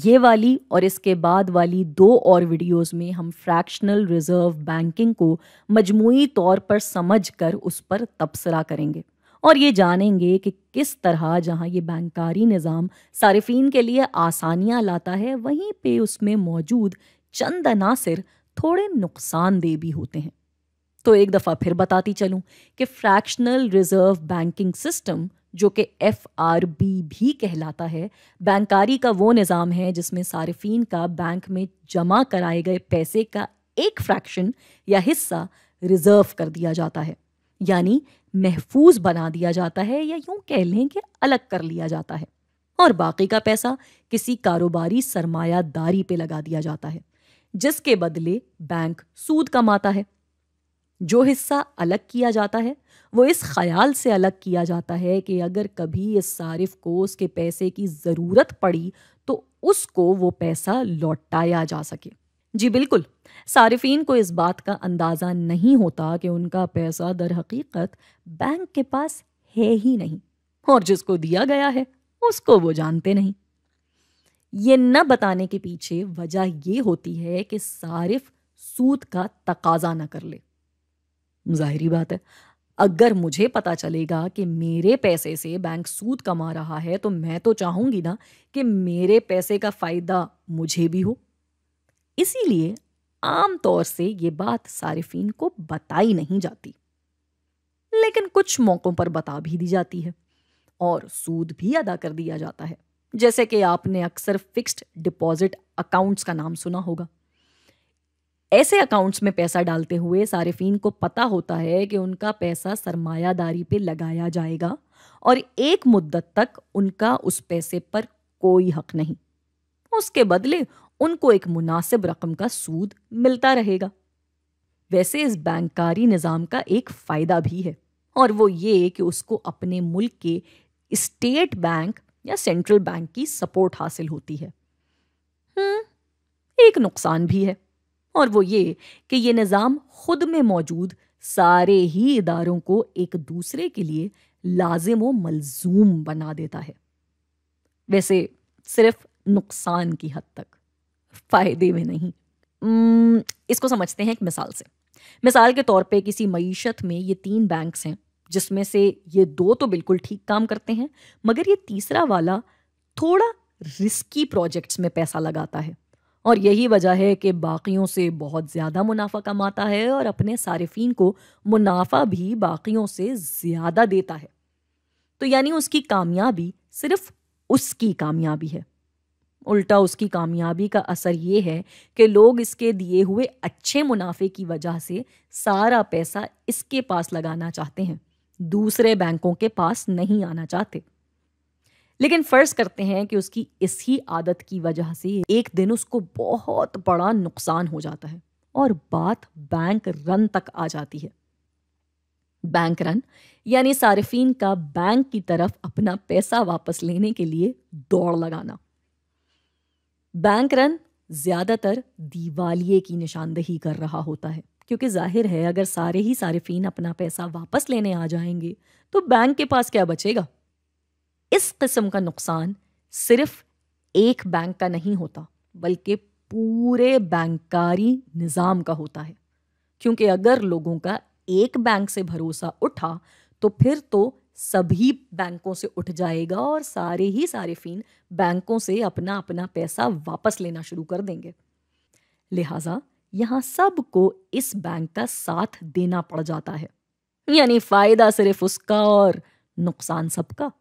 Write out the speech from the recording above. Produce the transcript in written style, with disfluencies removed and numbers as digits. ये वाली और इसके बाद वाली दो और वीडियोस में हम फ्रैक्शनल रिजर्व बैंकिंग को मजमूई तौर पर समझकर उस पर तबसरा करेंगे और ये जानेंगे कि किस तरह जहाँ ये बैंकारी निज़ाम सारिफीन के लिए आसानियाँ लाता है, वहीं पे उसमें मौजूद चंद अनासिर थोड़े नुकसानदेह भी होते हैं। तो एक दफ़ा फिर बताती चलूं कि फ्रैक्शनल रिजर्व बैंकिंग सिस्टम, जो कि FRB भी कहलाता है, बैंकारी का वो निज़ाम है जिसमें सारिफीन का बैंक में जमा कराए गए पैसे का एक फ्रैक्शन या हिस्सा रिज़र्व कर दिया जाता है, यानी महफूज बना दिया जाता है या यूँ कह लें कि अलग कर लिया जाता है और बाकी का पैसा किसी कारोबारी सरमायादारी पे लगा दिया जाता है, जिसके बदले बैंक सूद कमाता है। जो हिस्सा अलग किया जाता है वो इस ख्याल से अलग किया जाता है कि अगर कभी इस सारिफ को उसके पैसे की ज़रूरत पड़ी तो उसको वो पैसा लौटाया जा सके। जी बिल्कुल, सारिफीन को इस बात का अंदाज़ा नहीं होता कि उनका पैसा दर हकीकत बैंक के पास है ही नहीं और जिसको दिया गया है उसको वो जानते नहीं। ये न बताने के पीछे वजह ये होती है कि सारिफ सूद का तकाजा ना कर ले। जाहिर बात है, अगर मुझे पता चलेगा कि मेरे पैसे से बैंक सूद कमा रहा है तो मैं तो चाहूँगी ना कि मेरे पैसे का फ़ायदा मुझे भी हो। इसीलिए आम तौर से ये बात सारिफीन को बताई नहीं जाती, लेकिन कुछ मौक़ों पर बता भी दी जाती है और सूद भी अदा कर दिया जाता है, जैसे कि आपने अक्सर फिक्स्ड डिपॉजिट अकाउंट्स का नाम सुना होगा। ऐसे अकाउंट्स में पैसा डालते हुए सारिफीन को पता होता है कि उनका पैसा सरमायादारी पे लगाया जाएगा और एक मुद्दत तक उनका उस पैसे पर कोई हक नहीं, उसके बदले उनको एक मुनासिब रकम का सूद मिलता रहेगा। वैसे इस बैंकारी निज़ाम का एक फ़ायदा भी है और वो ये कि उसको अपने मुल्क के स्टेट बैंक या सेंट्रल बैंक की सपोर्ट हासिल होती है। एक नुकसान भी है और वो ये कि ये निज़ाम ख़ुद में मौजूद सारे ही इदारों को एक दूसरे के लिए लाजिम व मलजूम बना देता है। वैसे सिर्फ नुकसान की हद तक, फ़ायदे में नहीं। इसको समझते हैं एक मिसाल से। मिसाल के तौर पे किसी मईशत में ये 3 बैंक्स हैं, जिसमें से ये 2 तो बिल्कुल ठीक काम करते हैं मगर ये तीसरा वाला थोड़ा रिस्की प्रोजेक्ट्स में पैसा लगाता है और यही वजह है कि बाकियों से बहुत ज़्यादा मुनाफा कमाता है और अपने सारिफीन को मुनाफा भी बाकियों से ज़्यादा देता है। तो यानी उसकी कामयाबी सिर्फ उसकी कामयाबी है। उल्टा उसकी कामयाबी का असर ये है कि लोग इसके दिए हुए अच्छे मुनाफे की वजह से सारा पैसा इसके पास लगाना चाहते हैं, दूसरे बैंकों के पास नहीं आना चाहते। लेकिन फ़र्ज़ करते हैं कि उसकी इसी आदत की वजह से एक दिन उसको बहुत बड़ा नुकसान हो जाता है और बात बैंक रन तक आ जाती है। बैंक रन यानी सारिफीन का बैंक की तरफ अपना पैसा वापस लेने के लिए दौड़ लगाना। बैंक रन ज़्यादातर दिवालिये की निशानदेही कर रहा होता है, क्योंकि जाहिर है अगर सारे ही सारिफीन अपना पैसा वापस लेने आ जाएंगे तो बैंक के पास क्या बचेगा। इस किस्म का नुकसान सिर्फ एक बैंक का नहीं होता बल्कि पूरे बैंकारी निज़ाम का होता है, क्योंकि अगर लोगों का एक बैंक से भरोसा उठा तो फिर तो सभी बैंकों से उठ जाएगा और सारे ही सारिफीन बैंकों से अपना अपना पैसा वापस लेना शुरू कर देंगे। लिहाजा यहाँ सबको इस बैंक का साथ देना पड़ जाता है, यानी फ़ायदा सिर्फ उसका और नुकसान सबका।